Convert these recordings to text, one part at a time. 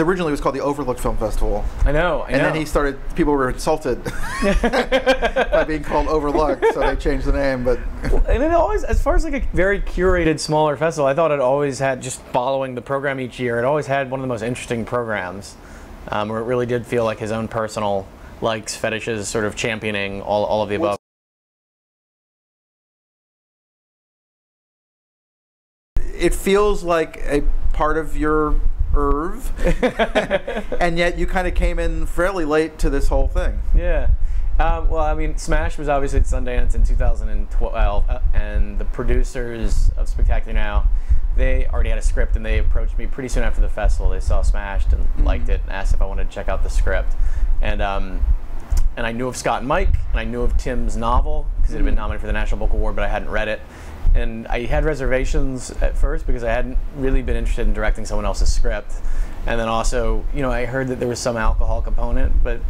Originally, it was called the Overlook Film Festival. I know. And then he started. People were insulted by being called Overlook, so they changed the name. But and it always, as far as like a very curated smaller festival, I thought it always had, just following the program each year, it always had one of the most interesting programs, where it really did feel like his own personal likes, fetishes, sort of championing all of the above. It feels like a part of your Irv, and yet you kind of came in fairly late to this whole thing. Yeah. Well, I mean, Smash was obviously at Sundance in 2012, and the producers of Spectacular Now, they already had a script, and they approached me pretty soon after the festival. They saw Smashed and liked it and asked if I wanted to check out the script. And I knew of Scott and Mike, and I knew of Tim's novel, because it had been nominated for the National Book Award, but I hadn't read it. And I had reservations at first because I hadn't really been interested in directing someone else's script. And then also, you know, I heard that there was some alcohol component, but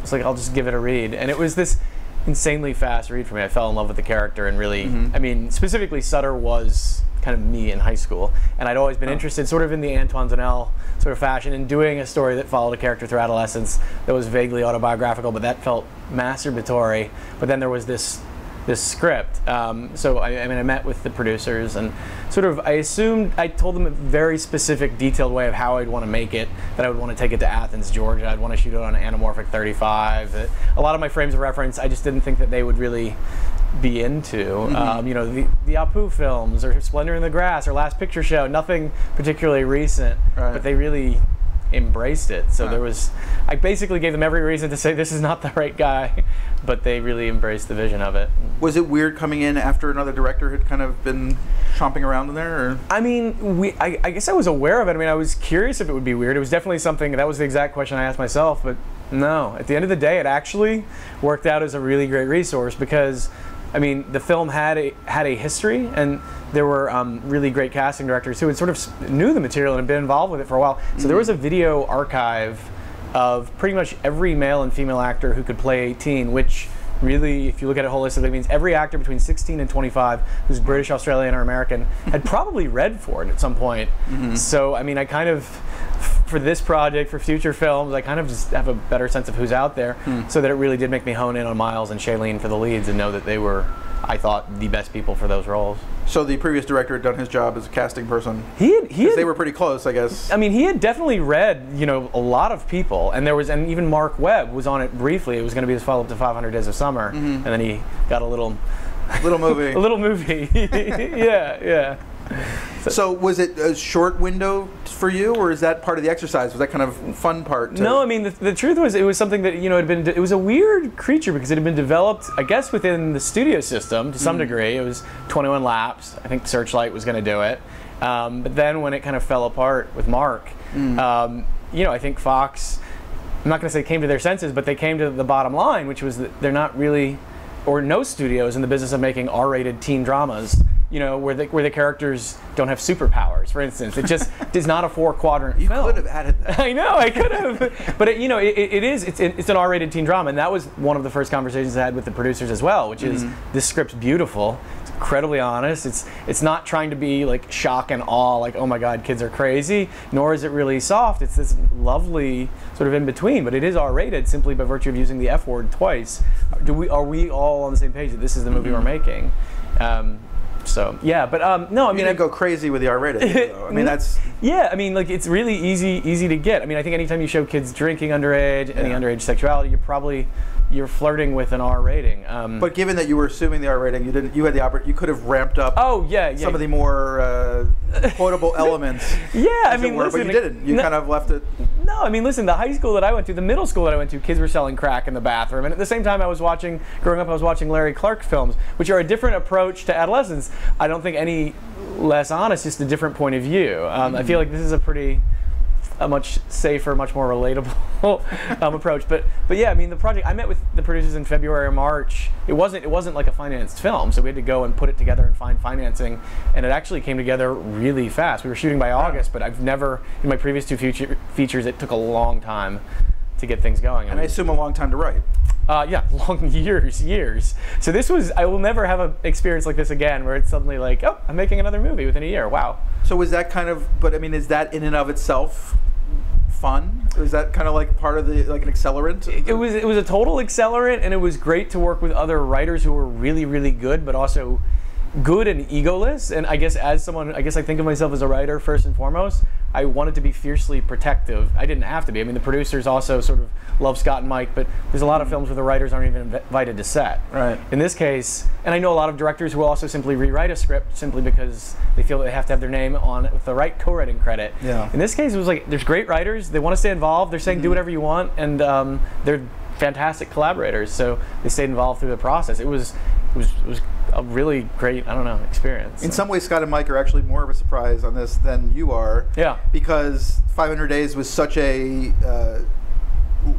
it's like, I'll just give it a read. And it was this insanely fast read for me. I fell in love with the character and really, I mean, specifically Sutter was kind of me in high school. And I'd always been interested sort of in the Antoine Doinel sort of fashion and doing a story that followed a character through adolescence that was vaguely autobiographical, but that felt masturbatory. But then there was this script. So I mean, I met with the producers and sort of I told them a very specific detailed way of how I'd want to make it, that I would want to take it to Athens, Georgia. I'd want to shoot it on an anamorphic 35. A lot of my frames of reference, I just didn't think that they would really be into. You know, the Apu films or Splendor in the Grass or Last Picture Show, nothing particularly recent, but they really embraced it. So there was, I basically gave them every reason to say this is not the right guy, but they really embraced the vision of it. Was it weird coming in after another director had kind of been chomping around in there? Or? I mean, I guess I was aware of it. I mean, I was curious if it would be weird. It was definitely something, that was the exact question I asked myself, but no. At the end of the day, it actually worked out as a really great resource because, I mean, the film had a history, and there were really great casting directors who had sort of knew the material and had been involved with it for a while. So there was a video archive of pretty much every male and female actor who could play 18, which really, if you look at it holistically, means every actor between 16 and 25 who's British, Australian, or American had probably read for it at some point. So, I mean, I kind of, for this project, for future films, I kind of just have a better sense of who's out there, so that it really did make me hone in on Miles and Shailene for the leads and know that they were, I thought, the best people for those roles. So the previous director had done his job as a casting person. Because they were pretty close, I guess. I mean, he had definitely read, you know, a lot of people, and there was, and even Mark Webb was on it briefly. It was going to be his follow-up to 500 Days of Summer, and then he got a little movie. So was it a short window for you, or is that part of the exercise? Was that kind of fun part? No, I mean, the truth was it was something that, you know, it was a weird creature because it had been developed, I guess, within the studio system to some degree. It was 21 laps. I think Searchlight was going to do it. But then when it kind of fell apart with Mark, you know, I think Fox, I'm not going to say came to their senses, but they came to the bottom line, which was that they're not really, or no studios in the business of making R-rated teen dramas. You know, where the characters don't have superpowers, for instance. It just is not a four-quadrant film. You could have added that. I know, I could have. But, you know, it's an R-rated teen drama, and that was one of the first conversations I had with the producers as well, which is, this script's beautiful. It's incredibly honest. It's not trying to be, like, shock and awe, like, oh, my God, kids are crazy, nor is it really soft. It's this lovely sort of in-between, but it is R-rated simply by virtue of using the F word twice. Are we all on the same page that this is the movie we're making? So yeah, but no, I mean, I go crazy with the R-rated. I mean, that's yeah. I mean, like, it's really easy to get. I mean, I think anytime you show kids drinking underage, any underage sexuality, you're flirting with an R rating. But given that you were assuming the R rating, you had the opportunity. You could have ramped up. Oh yeah, some of the more quotable elements. Yeah, I mean, listen, but you didn't. You kind of left it. No, I mean, listen. The high school that I went to, the middle school that I went to, kids were selling crack in the bathroom, and at the same time, growing up, I was watching Larry Clark films, which are a different approach to adolescence. I don't think any less honest, just a different point of view. I feel like this is a much safer, much more relatable approach. But yeah, I mean, the project, I met with the producers in February or March. It wasn't like a financed film, so we had to go and put it together and find financing, and it actually came together really fast. We were shooting by August, but I've never, in my previous two features, it took a long time to get things going. And I assume a long time to write. Yeah, long years. So this was, I will never have an experience like this again where it's suddenly like, oh, I'm making another movie within a year, wow. So is that kind of, but I mean, is that in and of itself fun? Or is that kind of like part of the, like an accelerant? It was a total accelerant, and it was great to work with other writers who were really, really good, but also good and egoless. And I guess as someone, I think of myself as a writer first and foremost. I wanted to be fiercely protective. I didn't have to be. I mean, the producers also sort of love Scott and Mike, but there's a lot of films where the writers aren't even invited to set. Right. In this case, and I know a lot of directors who will also simply rewrite a script simply because they feel they have to have their name on it with the right co-writing credit. Yeah. In this case, it was like, there's great writers. They want to stay involved. They're saying do whatever you want, and they're fantastic collaborators. So they stayed involved through the process. It was a really great, I don't know, experience. In some ways, Scott and Mike are actually more of a surprise on this than you are. Yeah. Because 500 Days was such a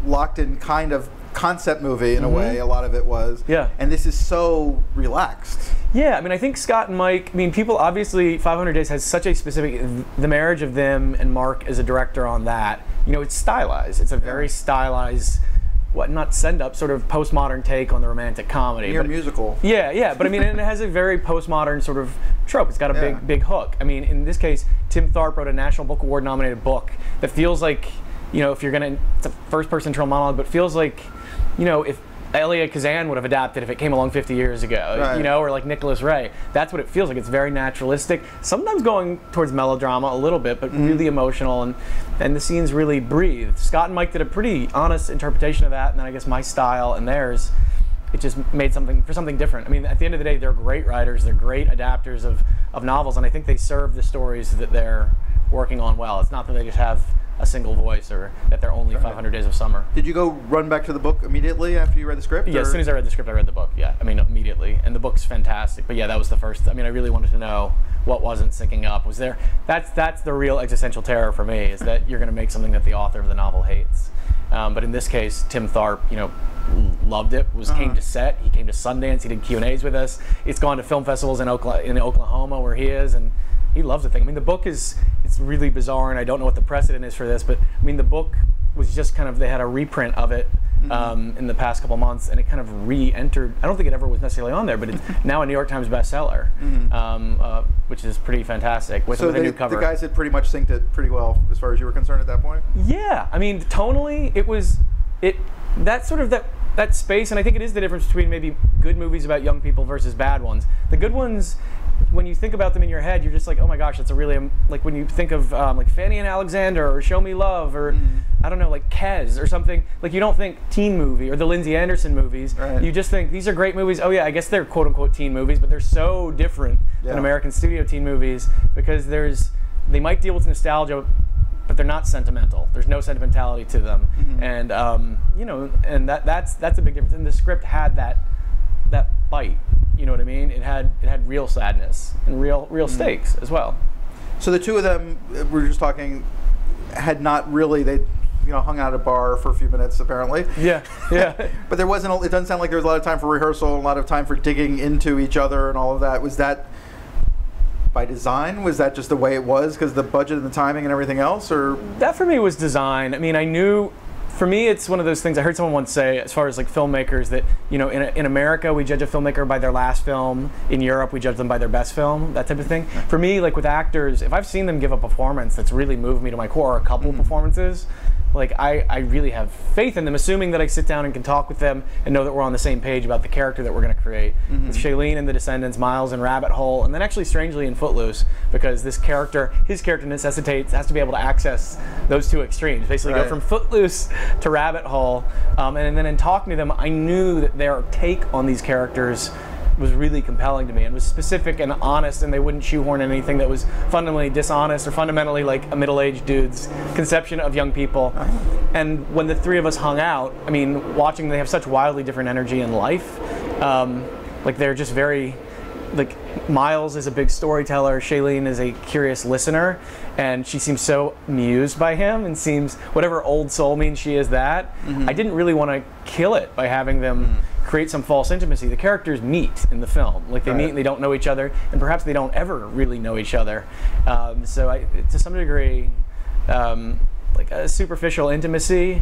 locked-in kind of concept movie in a way, a lot of it was. Yeah. And this is so relaxed. Yeah, I mean, I think Scott and Mike, I mean, people obviously, 500 Days has such a specific, the marriage of them and Mark as a director on that, you know, it's stylized. It's a very stylized, not send-up, sort of postmodern take on the romantic comedy. Near musical. Yeah, yeah, but I mean, and it has a very postmodern sort of trope. It's got a big hook. I mean, in this case, Tim Tharp wrote a National Book Award nominated book that feels like, you know, if you're gonna, it's a first-person internal monologue, but feels like, you know, if Elia Kazan would have adapted if it came along 50 years ago, you know, or like Nicholas Ray. That's what it feels like. It's very naturalistic, sometimes going towards melodrama a little bit, but really emotional, and the scenes really breathe. Scott and Mike did a pretty honest interpretation of that, and then I guess my style and theirs, it just made something different. I mean, at the end of the day, they're great writers, they're great adapters of novels, and I think they serve the stories that they're working on well. It's not that they just have a single voice, or that they're only 500 Days of Summer. Did you go run back to the book immediately after you read the script? Yeah, as soon as I read the script, I read the book. Yeah, I mean, immediately. And the book's fantastic. But yeah, that was the first. I mean, I really wanted to know what wasn't syncing up. Was there? That's the real existential terror for me, is that you're going to make something that the author of the novel hates. But in this case, Tim Tharp, you know, loved it. Came to set. He came to Sundance. He did Q&As with us. It's gone to film festivals in Oklahoma where he is, and he loves the thing. I mean, the book is, it's really bizarre, and I don't know what the precedent is for this, but I mean, the book was just kind of, they had a reprint of it in the past couple months, and it kind of re-entered. I don't think it ever was necessarily on there, but it's now a New York Times bestseller, which is pretty fantastic. So the new cover. The guys had pretty much synced it pretty well, as far as you were concerned at that point? Yeah, I mean, tonally, it was, that space, and I think it is the difference between maybe good movies about young people versus bad ones. The good ones, when you think about them in your head, you're just like, oh my gosh, that's a really, like when you think of like Fanny and Alexander, or Show Me Love, or I don't know, like Kez or something, like you don't think teen movie or the Lindsay Anderson movies. Right. You just think these are great movies. Oh yeah, I guess they're quote unquote teen movies, but they're so different than American studio teen movies, because they might deal with nostalgia, but they're not sentimental. There's no sentimentality to them. And you know, and that's a big difference. And the script had that bite. You know what I mean? It had real sadness and real stakes as well. So the two of them, we were just talking, had not really, they, you know, hung out at a bar for a few minutes apparently. Yeah, yeah. But there wasn't. It doesn't sound like there was a lot of time for rehearsal, a lot of time for digging into each other and all of that. Was that by design? Was that just the way it was because the budget and the timing and everything else? Or that for me was design. I mean, I knew. For me, it's one of those things I heard someone once say, as far as like filmmakers, that, you know, in America we judge a filmmaker by their last film. In Europe we judge them by their best film, that type of thing. For me, like with actors, if I've seen them give a performance that's really moved me to my core, a couple performances, like I really have faith in them, assuming that I sit down and can talk with them and know that we're on the same page about the character that we're going to create. With Shailene in The Descendants, Miles in Rabbit Hole, and then actually strangely in Footloose, because this character, his character has to be able to access those two extremes. Basically go from Footloose to Rabbit Hole, and then in talking to them, I knew that their take on these characters was really compelling to me and was specific and honest, and they wouldn't shoehorn anything that was fundamentally dishonest or fundamentally like a middle-aged dude's conception of young people. And when the three of us hung out, I mean, watching, they have such wildly different energy in life. Like they're just very, like Miles is a big storyteller, Shailene is a curious listener, and she seems so amused by him and seems, whatever old soul means she is that. I didn't really want to kill it by having them create some false intimacy. The characters meet in the film. Like they meet and they don't know each other, and perhaps they don't ever really know each other. So to some degree, like a superficial intimacy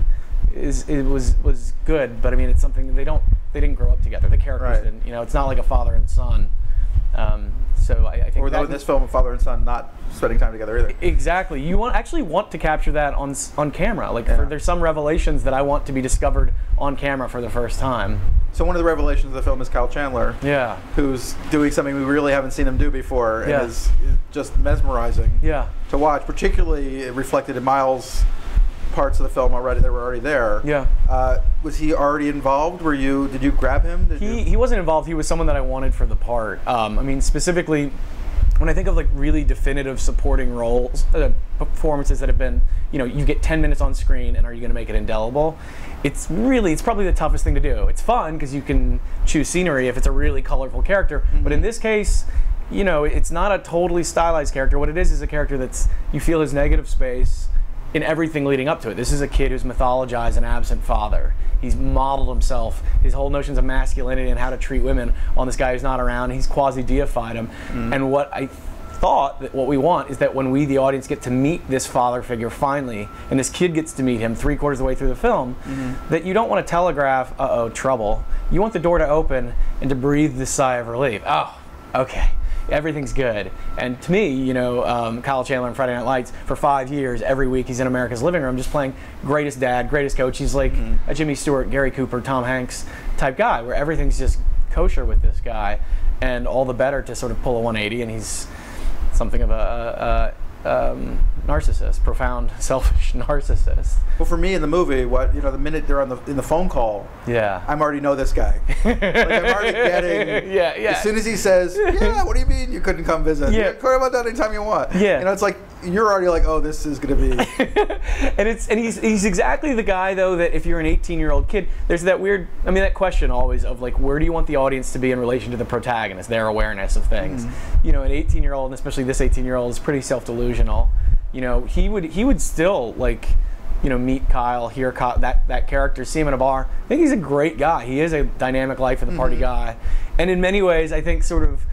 was good, but I mean, it's something they didn't grow up together. The characters didn't, you know, it's not like a father and son. So I think, or though in this film, father and son not spending time together either. Exactly. You want actually want to capture that on camera. Like, yeah. There's some revelations that I want to be discovered on camera for the first time. So one of the revelations of the film is Kyle Chandler, who's doing something we really haven't seen him do before, and is just mesmerizing to watch, particularly reflected in Miles' parts of the film already that were already there. Was he already involved? Did you grab him? He wasn't involved. He was someone that I wanted for the part. I mean, specifically, when I think of like really definitive supporting roles, performances that have been, you get 10 minutes on screen and are you going to make it indelible? It's probably the toughest thing to do. It's fun because you can choose scenery if it's a really colorful character, but in this case, it's not a totally stylized character. What it is a character that's, you feel his negative space in everything leading up to it. This is a kid who's mythologized an absent father. He's modeled himself, his whole notions of masculinity and how to treat women, on this guy who's not around. He's quasi-deified him. And what I thought that what we want is that when we, the audience, get to meet this father figure finally, and this kid gets to meet him three-quarters of the way through the film, that you don't want to telegraph, uh-oh, trouble. You want the door to open and to breathe this sigh of relief. Oh, okay. Everything's good. And to me, Kyle Chandler in Friday Night Lights, for 5 years, every week he's in America's living room just playing greatest dad, greatest coach. He's like a Jimmy Stewart, Gary Cooper, Tom Hanks type guy, where everything's just kosher with this guy, and all the better to sort of pull a 180, and he's something of a narcissist, profound, selfish narcissist. Well, for me in the movie, the minute they're in the phone call, I'm already know this guy. Like, I'm already getting. As soon as he says, what do you mean you couldn't come visit? Yeah, care about that anytime you want. It's like you're already like, oh, this is gonna be. and he's exactly the guy though that if you're an 18-year-old kid, there's that weird. I mean, that question always of like, where do you want the audience to be in relation to the protagonist, their awareness of things? An 18-year-old, and especially this 18-year-old, is pretty self-delusional. He would still like, meet Kyle, hear Kyle, that character, see him in a bar. I think he's a great guy. He is a dynamic life of the party guy, and in many ways, I think sort of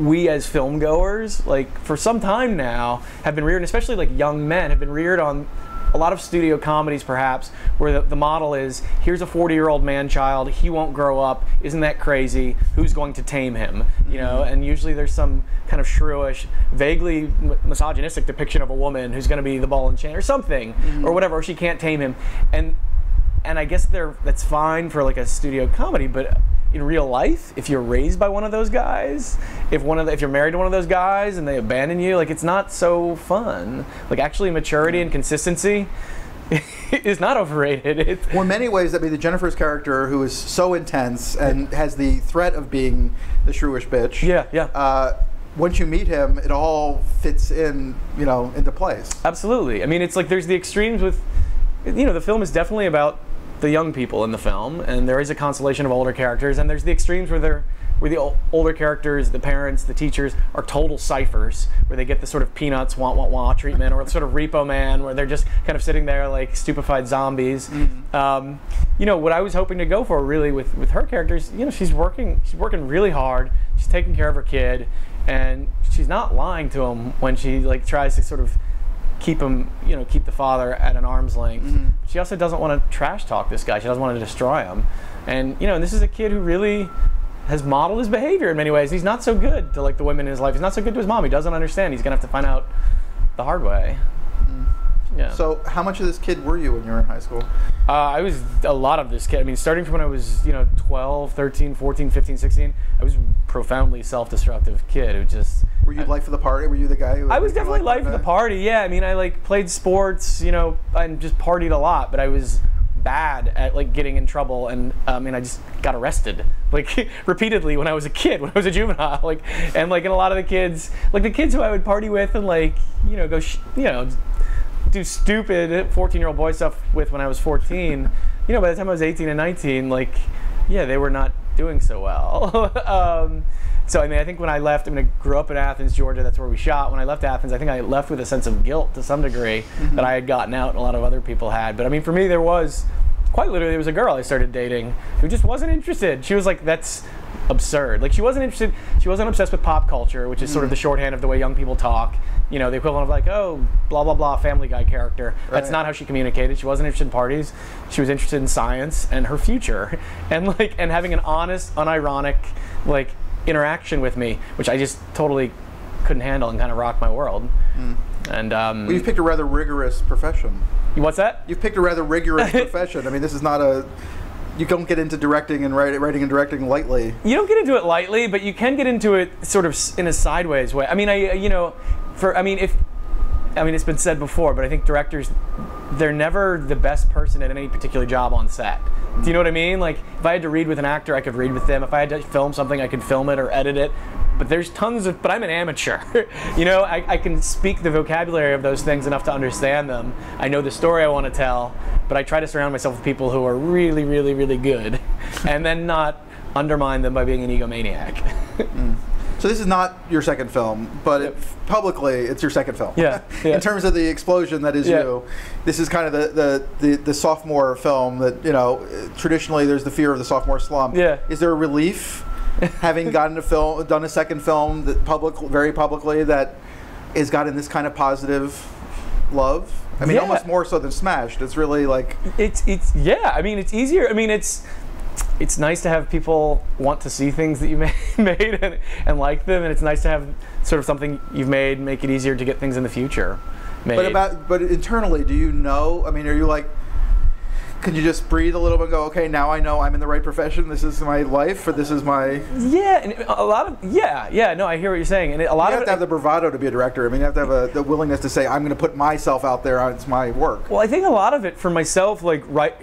we as film goers, like for some time now, have been reared, especially like young men, have been reared on a lot of studio comedies perhaps, where the model is, here's a 40-year-old man child, he won't grow up, isn't that crazy, who's going to tame him? And usually there's some kind of shrewish, vaguely misogynistic depiction of a woman who's going to be the ball and chain or something, or whatever, or she can't tame him. And I guess that's fine for like a studio comedy, but in real life, if you're raised by one of those guys, if you're married to one of those guys and they abandon you, like, it's not so fun. Like, actually maturity and consistency is not overrated. Well, in many ways, that'd be the Jennifer's character, who is so intense and has the threat of being the shrewish bitch. Once you meet him, it all fits in, into place. Absolutely. I mean, it's like there's the extremes with, the film is definitely about the young people in the film, and there is a constellation of older characters, and there's the extremes where the older characters, the parents, the teachers, are total ciphers, where they get the sort of peanuts, wah-wah-wah treatment, or sort of Repo Man, where they're just kind of sitting there like stupefied zombies. What I was hoping to go for really with her characters, she's working really hard, she's taking care of her kid, and she's not lying to him when she like tries to sort of keep him, keep the father at an arm's length. She also doesn't want to trash talk this guy. She doesn't want to destroy him. And this is a kid who really has modeled his behavior in many ways. He's not so good to like the women in his life. He's not so good to his mom. He doesn't understand. He's gonna have to find out the hard way. So how much of this kid were you when you were in high school? I was a lot of this kid. I mean, starting from when I was 12, 13, 14, 15, 16, I was a profoundly self-destructive kid who just... Were you life of the party? Were you the guy who... I was definitely life of the party, yeah. I mean, I like played sports, and just partied a lot, but I was bad at like getting in trouble, and I just got arrested like repeatedly when I was a kid, when I was a juvenile, like, and like in a lot of the kids, like the kids who I would party with and like, go, do stupid 14-year-old boy stuff with when I was 14, by the time I was 18 and 19, like, they were not doing so well. So, I mean, I think when I left, I grew up in Athens, Georgia, that's where we shot. When I left Athens, I think I left with a sense of guilt to some degree that I had gotten out and a lot of other people had. But I mean, for me, there was, quite literally, there was a girl I started dating who just wasn't interested. She was like, that's absurd. Like, she wasn't interested, she wasn't obsessed with pop culture, which is sort of the shorthand of the way young people talk. The equivalent of like, oh, blah, blah, blah, Family Guy character. That's not how she communicated. She wasn't interested in parties. She was interested in science and her future. And having an honest, unironic, like, interaction with me, which I just totally couldn't handle and kind of rocked my world. Mm. And well, you've picked a rather rigorous profession. What's that? You've picked a rather rigorous profession. I mean, this is not a... You don't get into directing and writing and directing lightly. You don't get into it lightly, but you can get into it sort of in a sideways way. I mean, it's been said before, but I think directors, they're never the best person at any particular job on set. Do you know what I mean? Like, if I had to read with an actor, I could read with them. If I had to film something, I could film it or edit it. But there's tons of, but I'm an amateur. You know, I can speak the vocabulary of those things enough to understand them. I know the story I want to tell, but I try to surround myself with people who are really, really, really good and then not undermine them by being an egomaniac. Mm. So this is not your second film, but yep. Publicly, it's your second film. Yeah, yeah. In terms of the explosion that is you, this is kind of the sophomore film that, you know, traditionally there's the fear of the sophomore slump. Yeah. Is there a relief? Having gotten a film, done a second film that very publicly that has gotten this kind of positive love. I mean, almost more so than Smashed. It's really like yeah. I mean, it's easier. I mean, it's nice to have people want to see things that you made and like them, and it's nice to have sort of something you've made make it easier to get things in the future made. But internally, do you know? I mean, are you like? Can you just breathe a little bit and go, okay, now I know I'm in the right profession, this is my life, or this is my... Yeah, and a lot of... Yeah, yeah, no, I hear what you're saying. And you have to have the bravado to be a director. I mean, you have to have the willingness to say, I'm going to put myself out there, it's my work. Well, I think a lot of it for myself, like, right,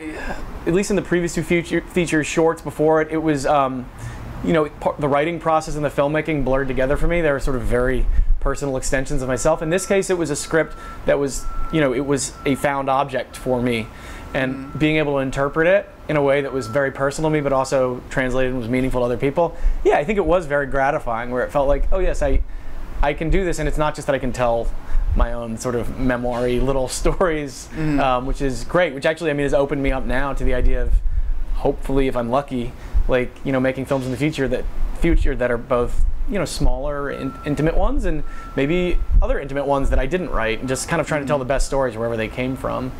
at least in the previous two features, shorts before it, it was, you know, the writing process and the filmmaking blurred together for me. They were sort of very personal extensions of myself. In this case, it was a script that was, you know, it was a found object for me. And being able to interpret it in a way that was very personal to me, but also translated and was meaningful to other people. Yeah, I think it was very gratifying, where it felt like, oh yes, I can do this, and it's not just that I can tell my own sort of memoir-y little stories, which is great. Which actually, I mean, has opened me up now to the idea of, hopefully, if I'm lucky, like, you know, making films in the future that are both, you know, smaller intimate ones, and maybe other intimate ones that I didn't write, and just kind of trying to tell the best stories wherever they came from.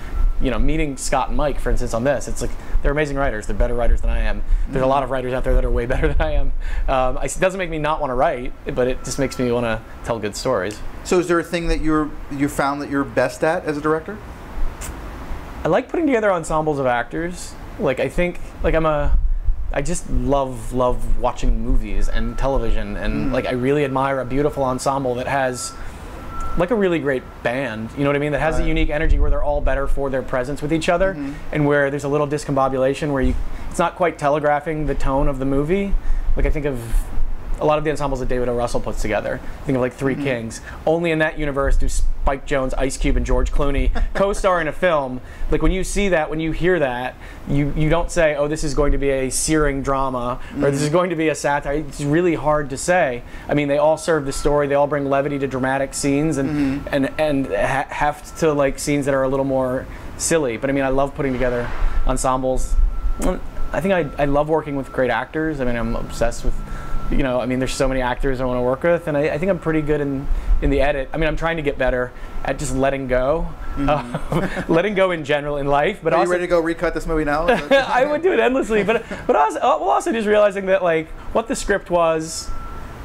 You know, meeting Scott and Mike, for instance, on this, it's like, they're amazing writers. They're better writers than I am. There's a lot of writers out there that are way better than I am. It doesn't make me not want to write, but it just makes me want to tell good stories. So is there a thing that you found that you're best at as a director? I like putting together ensembles of actors. Like, I think, like, I just love watching movies and television, and like, I really admire a beautiful ensemble that has like a really great band, you know what I mean? That has a unique energy where they're all better for their presence with each other, and where there's a little discombobulation where it's not quite telegraphing the tone of the movie. Like, I think of a lot of the ensembles that David O. Russell puts together. Think of like Three Kings. Only in that universe do Spike Jonze, Ice Cube, and George Clooney co-star in a film. Like, when you see that, when you hear that, you don't say, oh, this is going to be a searing drama, or this is going to be a satire. It's really hard to say. I mean, they all serve the story. They all bring levity to dramatic scenes and have to, like, scenes that are a little more silly. But I mean, I love putting together ensembles. I think I love working with great actors. I mean, I'm obsessed with, you know, I mean, there's so many actors I want to work with, and I think I'm pretty good in the edit. I mean, I'm trying to get better at just letting go, letting go in general in life. But are also, you ready to go recut this movie now? I would do it endlessly, but also just realizing that, like, what the script was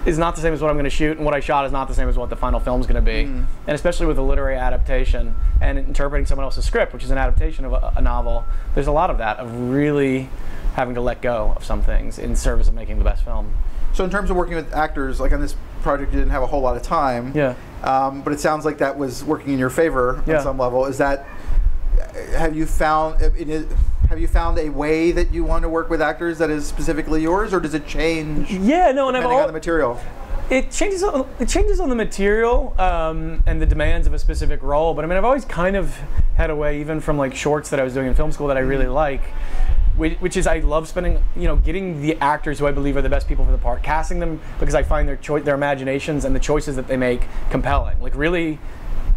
is not the same as what I'm going to shoot, and what I shot is not the same as what the final film's going to be. And especially with a literary adaptation and interpreting someone else's script, which is an adaptation of a novel, there's a lot of that, of really having to let go of some things in service of making the best film. So in terms of working with actors, like on this project, you didn't have a whole lot of time. Yeah. But it sounds like that was working in your favor on some level. Is that, have you found a way that you want to work with actors that is specifically yours, or does it change? Yeah, no, and depending on the material. It changes on the material and the demands of a specific role. But I mean, I've always kind of had a way, even from like shorts that I was doing in film school that I really like. Which is, I love spending, you know, getting the actors who I believe are the best people for the part, casting them, because I find their imaginations and the choices that they make compelling. Like, really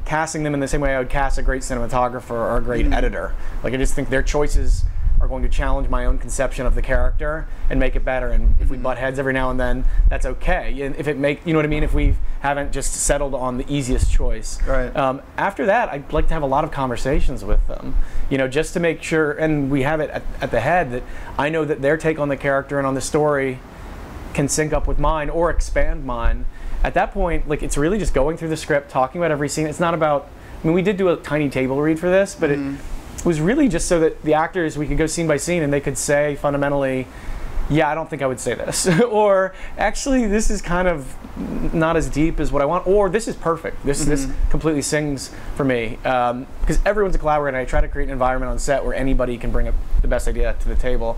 casting them in the same way I would cast a great cinematographer or a great editor. Like, I just think their choices are going to challenge my own conception of the character and make it better. And if we butt heads every now and then, that's okay. And if it make, you know what I mean? If we haven't just settled on the easiest choice. Right. After that, I'd like to have a lot of conversations with them, you know, just to make sure, and we have it at the head, that I know that their take on the character and on the story can sync up with mine or expand mine. At that point, like, it's really just going through the script, talking about every scene. It's not about, I mean, we did do a tiny table read for this, but it was really just so that the actors, we could go scene by scene and they could say fundamentally, yeah, I don't think I would say this. Or actually, this is kind of not as deep as what I want. Or this is perfect. This completely sings for me. Because everyone's a collaborator, and I try to create an environment on set where anybody can bring up the best idea to the table.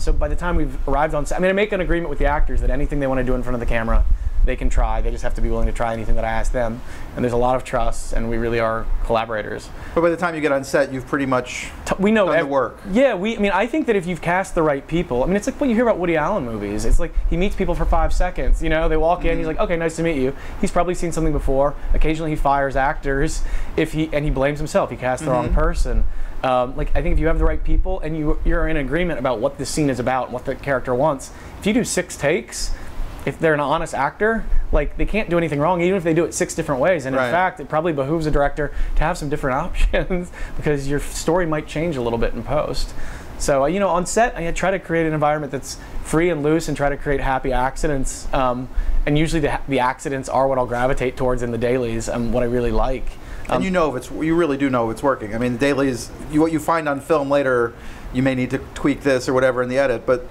So by the time we've arrived on set, I mean, I make an agreement with the actors that anything they want to do in front of the camera, they can try. They just have to be willing to try anything that I ask them. And there's a lot of trust, and we really are collaborators. But by the time you get on set, you've pretty much done the work. Yeah, I mean, I think that if you've cast the right people, I mean, it's like what you hear about Woody Allen movies. It's like he meets people for 5 seconds. You know, they walk in, he's like, okay, nice to meet you. He's probably seen something before. Occasionally he fires actors, and he blames himself. He cast the wrong person. Like, I think if you have the right people and you're in agreement about what this scene is about and what the character wants, if you do 6 takes, if they're an honest actor, like, they can't do anything wrong, even if they do it 6 different ways. And in fact, it probably behooves a director to have some different options because your story might change a little bit in post. So, you know, on set, I try to create an environment that's free and loose and try to create happy accidents. And usually the accidents are what I'll gravitate towards in the dailies and what I really like. And you know, you really do know if it's working. I mean, the dailies, what you find on film later, you may need to tweak this or whatever in the edit, but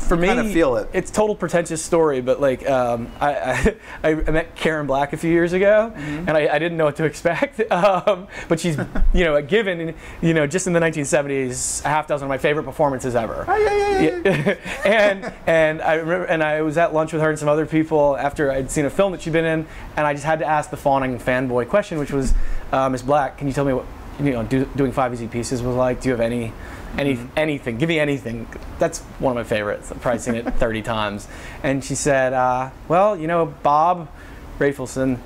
for me, kind of feel it. It's a total pretentious story, but like I met Karen Black a few years ago, and I didn't know what to expect. But she's, you know, a given. And, you know, just in the 1970s, a half dozen of my favorite performances ever. Oh, yeah. And I was at lunch with her and some other people after I'd seen a film that she'd been in, and I just had to ask the fawning fanboy question, which was, Miss Black, can you tell me what doing 5 Easy Pieces was like? Do you have anything, give me anything. That's one of my favorites. I've probably seen it 30 times. And she said, well, you know, Bob Rafelson,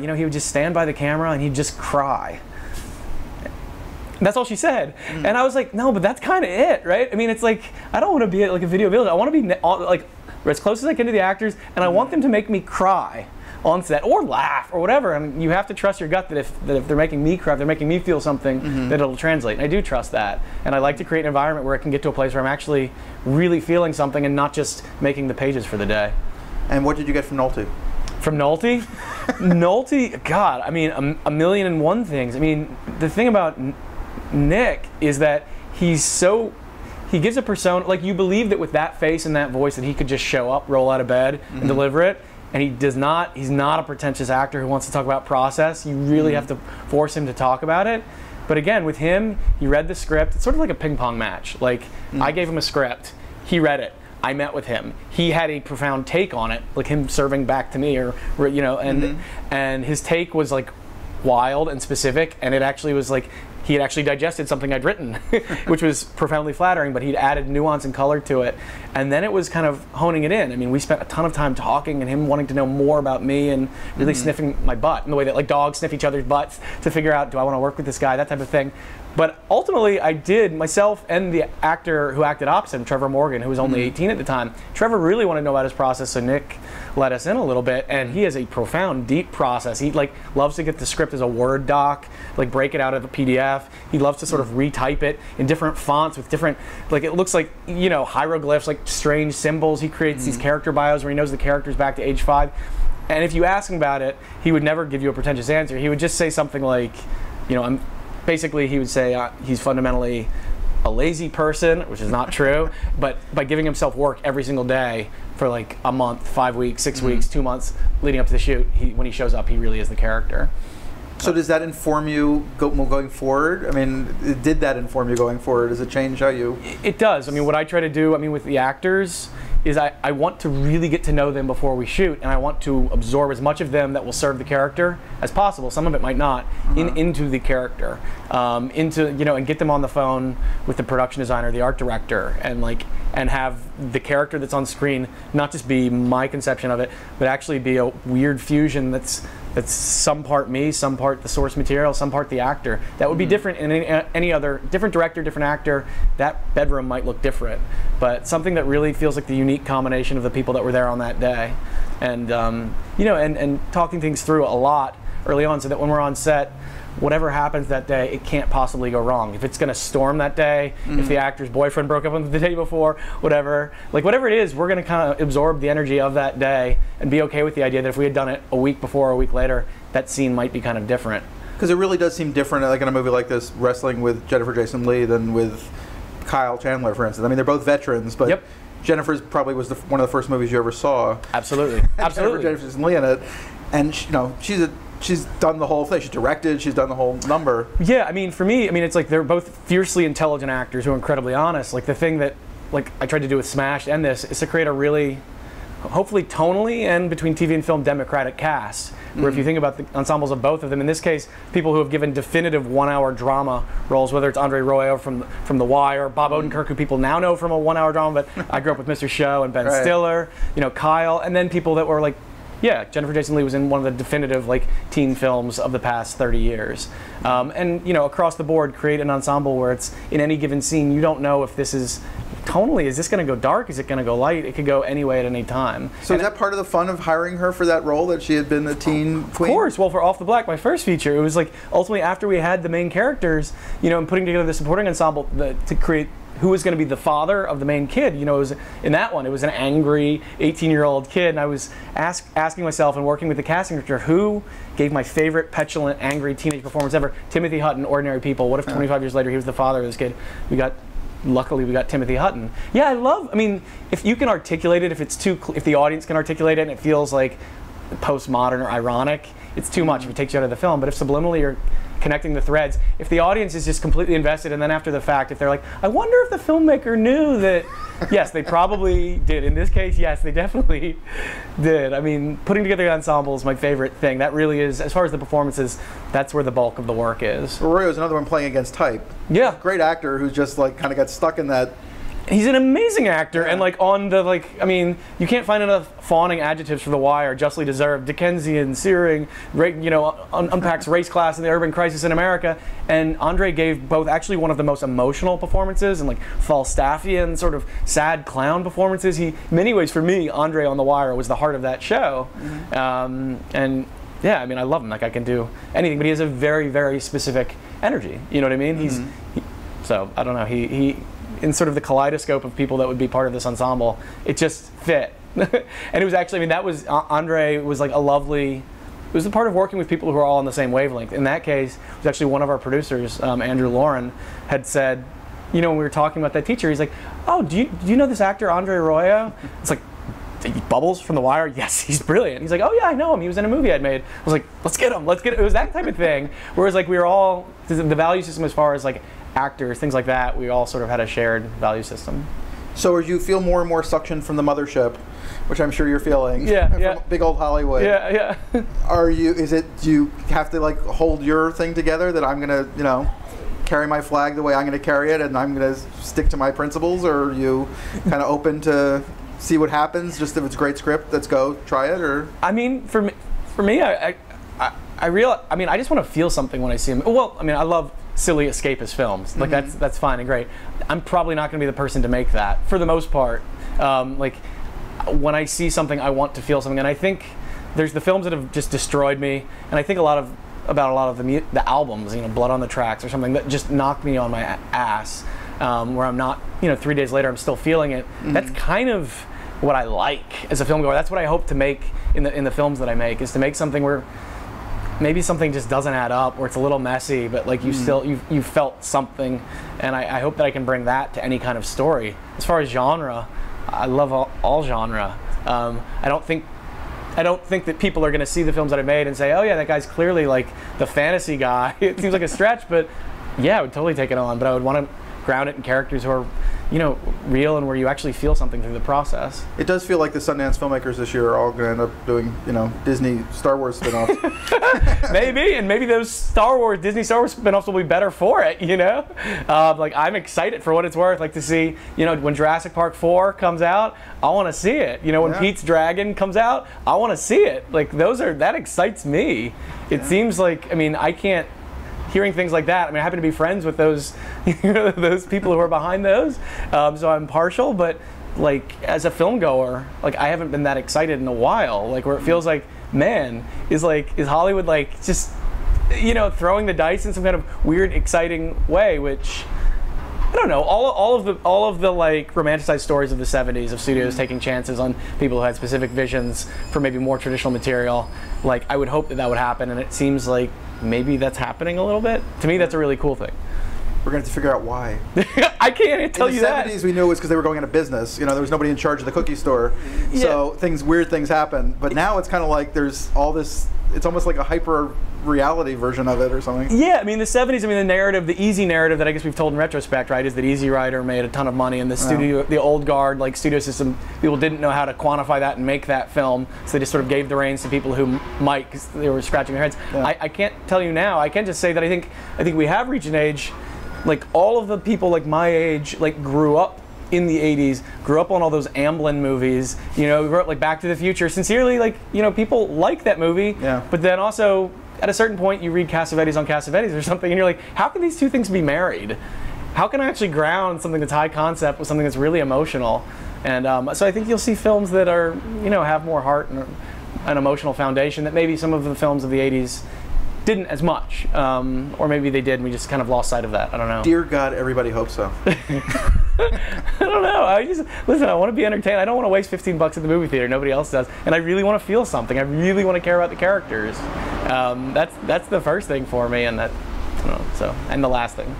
you know, he would just stand by the camera and he'd just cry. That's all she said. And I was like, no, but that's kind of it, right? I mean, it's like, I don't want to be like a video villain. I want to be like as close as I can to the actors, and I want them to make me cry on set or laugh or whatever. I mean, you have to trust your gut that if they're making me cry, if they're making me feel something, that it'll translate. And I do trust that. And I like to create an environment where I can get to a place where I'm actually really feeling something and not just making the pages for the day. And what did you get from Nolte? From Nolte? Nolte, God, I mean, a million and one things. I mean, the thing about Nick is that he's so, he gives a persona, like, you believe that with that face and that voice that he could just show up, roll out of bed, and deliver it. And he does not, he's not a pretentious actor who wants to talk about process. You really have to force him to talk about it. But again, with him, he read the script. It's sort of like a ping pong match. Like, I gave him a script, he read it, I met with him. He had a profound take on it, like him serving back to me, or you know, and his take was like wild and specific, and it actually was like, he had actually digested something I'd written, which was profoundly flattering, but he'd added nuance and color to it. And then it was kind of honing it in. I mean, we spent a ton of time talking and him wanting to know more about me and really sniffing my butt in the way that like dogs sniff each other's butts to figure out, do I want to work with this guy, that type of thing. But ultimately, I did, myself and the actor who acted opposite him, Trevor Morgan, who was only 18 at the time. Trevor really wanted to know about his process, so Nick let us in a little bit, and he has a profound, deep process. He like loves to get the script as a Word doc, like break it out of a PDF. He loves to sort of retype it in different fonts with different, like it looks like, you know, hieroglyphs, like strange symbols. He creates these character bios where he knows the characters back to age 5. And if you ask him about it, he would never give you a pretentious answer. He would just say something like, you know, basically, he would say he's fundamentally a lazy person, which is not true, but by giving himself work every single day for like a month, 5 weeks, 6 weeks, 2 months leading up to the shoot, when he shows up, he really is the character. So does that inform you going forward? I mean, did that inform you going forward? Does it change how you? It does. I mean, what I try to do, I mean, with the actors, is I want to really get to know them before we shoot, and I want to absorb as much of them that will serve the character as possible. Some of it might not, into the character, you know, and get them on the phone with the production designer, the art director, and like, and have the character that's on screen not just be my conception of it, but actually be a weird fusion that's some part me, some part the source material, some part the actor. That would be different in any other, different director, different actor. That bedroom might look different, but something that really feels like the unique combination of the people that were there on that day. And you know, and talking things through a lot early on so that when we're on set, whatever happens that day, it can't possibly go wrong. If it's going to storm that day, if the actor's boyfriend broke up on the day before, whatever. Like, whatever it is, we're going to kind of absorb the energy of that day and be okay with the idea that if we had done it a week before or a week later, that scene might be kind of different. Because it really does seem different, like in a movie like this, wrestling with Jennifer Jason Leigh than with Kyle Chandler, for instance. I mean, they're both veterans, but... Yep. Jennifer's probably was one of the first movies you ever saw. Absolutely, absolutely. Jennifer Jason Leigh in it, and she, you know, she's done the whole thing. She directed. She's done the whole number. Yeah, I mean, for me, I mean, it's like they're both fiercely intelligent actors who are incredibly honest. Like the thing that, like, I tried to do with Smashed and this is to create a really, hopefully, tonally and between TV and film democratic cast. Where if you think about the ensembles of both of them, in this case, people who have given definitive one-hour drama roles, whether it's Andre Royo from The Wire, Bob Odenkirk, who people now know from a one-hour drama, but I grew up with Mr. Show and Ben Stiller, you know, Kyle, and then people that were like, yeah, Jennifer Jason Leigh was in one of the definitive like teen films of the past 30 years. And, you know, across the board, create an ensemble where it's in any given scene, you don't know if this is... Tonally, is this going to go dark? Is it going to go light? It could go any way at any time. So and is that part of the fun of hiring her for that role, that she had been the teen queen? Of course. Well, for Off the Black, my first feature, it was like ultimately after we had the main characters, you know, and putting together the supporting ensemble to create who was going to be the father of the main kid. You know, it was, in that one, it was an angry 18-year-old kid, and I was asking myself and working with the casting director, who gave my favorite petulant, angry teenage performance ever? Timothy Hutton, Ordinary People. What if 25 years later he was the father of this kid? We got... Luckily, we got Timothy Hutton. Yeah, I love. I mean, if you can articulate it, if the audience can articulate it, and it feels like postmodern or ironic, it's too much. If it takes you out of the film, but if subliminally you're connecting the threads, if the audience is just completely invested, and then after the fact, if they're like, I wonder if the filmmaker knew that. Yes, they probably did. In this case, yes, they definitely did. I mean, putting together the ensemble is my favorite thing. That really is, as far as the performances, that's where the bulk of the work is. Royo's another one playing against type. Yeah. Great actor who's just like kind of got stuck in that. He's an amazing actor, and like on the like, I mean, you can't find enough fawning adjectives for The Wire. Justly deserved, Dickensian, searing, you know, unpacks race, class, and the urban crisis in America. And Andre gave both actually one of the most emotional performances and like Falstaffian sort of sad clown performances. He, in many ways, for me, Andre on The Wire was the heart of that show, and. Yeah, I mean, I love him. Like, I can do anything, but he has a very, very specific energy. You know what I mean? So I don't know. He in sort of the kaleidoscope of people that would be part of this ensemble, it just fit. And it was actually, I mean, that was Andre was like a lovely. It was the part of working with people who are all on the same wavelength. In that case, it was actually one of our producers, Andrew Lauren, had said, you know, when we were talking about that teacher, he's like, oh, do you know this actor Andre Royo? It's like. Bubbles from The Wire? Yes, he's brilliant. He's like, oh yeah, I know him. He was in a movie I'd made. I was like, let's get him. Let's get him. It was that type of thing. Whereas like we were all, the value system as far as like actors, things like that, we all sort of had a shared value system. So as you feel more and more suction from the mothership, which I'm sure you're feeling, from big old Hollywood. Yeah, yeah. Are you? Is it? Do you have to like hold your thing together that I'm gonna, you know? Carry my flag the way I'm gonna carry it, and I'm gonna stick to my principles, or are you kind of open to? See what happens. Just if it's a great script, let's go try it. Or I mean, for me, I mean, I just want to feel something when I see them. Well, I mean, I love silly escapist films. Like that's fine and great. I'm probably not going to be the person to make that for the most part. Like when I see something, I want to feel something. And I think there's the films that have just destroyed me, and I think a lot of the albums, you know, Blood on the Tracks or something that just knocked me on my ass. Where I'm not, you know, 3 days later I'm still feeling it. That's kind of what I like as a film goer. That's what I hope to make in the films that I make, is to make something where maybe something just doesn't add up or it's a little messy, but like you still you felt something, and I hope that I can bring that to any kind of story. As far as genre, I love all genre. I don't think that people are going to see the films that I made and say, oh yeah, that guy's clearly like the fantasy guy. It seems like a stretch, but yeah, I would totally take it on. But I would want to ground it in characters who are, you know, real and where you actually feel something through the process. It does feel like the Sundance filmmakers this year are all going to end up doing, you know, Disney Star Wars spinoffs. Maybe, and maybe those Disney Star Wars spinoffs will be better for it. You know, like I'm excited for what it's worth. Like to see, you know, when Jurassic Park 4 comes out, I want to see it. You know, when Pete's Dragon comes out, I want to see it. Like that excites me. It seems like, I mean, I can't. Hearing things like that, I mean, I happen to be friends with those, you know, those people who are behind those, so I'm partial. But like as a film goer, like I haven't been that excited in a while. Like where it feels like, man, is Hollywood like just you know, throwing the dice in some kind of weird, exciting way, which, I don't know, all of the like romanticized stories of the 70s of studios taking chances on people who had specific visions for maybe more traditional material, like I would hope that that would happen, and it seems like maybe that's happening a little bit. To me, that's a really cool thing. We're going to have to figure out why. I can't tell you that. In the 70s, we knew it was because they were going out of business. You know, there was nobody in charge of the cookie store. Yeah. So weird things happen. But now it's kind of like there's all this, it's almost like a hyper reality version of it or something. Yeah, I mean, the 70s, I mean, the narrative, the easy narrative that I guess we've told in retrospect, right, is that Easy Rider made a ton of money, and the studio, the old guard, like studio system, people didn't know how to quantify that and make that film, so they just sort of gave the reins to people who might, because they were scratching their heads. Yeah. I can't tell you now. I can just say that I think we have reached an age, like all of the people like my age, like grew up in the 80s, grew up on all those Amblin movies, you know, we grew up like Back to the Future. Sincerely, like, you know, people like that movie, yeah. But then also at a certain point you read Cassavetes on Cassavetes or something and you're like, how can these two things be married? How can I actually ground something that's high concept with something that's really emotional? And so I think you'll see films that are, you know, have more heart and an emotional foundation that maybe some of the films of the 80s didn't as much, or maybe they did and we just kind of lost sight of that. I don't know. Dear God, everybody hopes so. I don't know. I just, listen, I want to be entertained. I don't want to waste $15 at the movie theater. Nobody else does. And I really want to feel something. I really want to care about the characters. That's the first thing for me, and that, I don't know, so, and the last thing.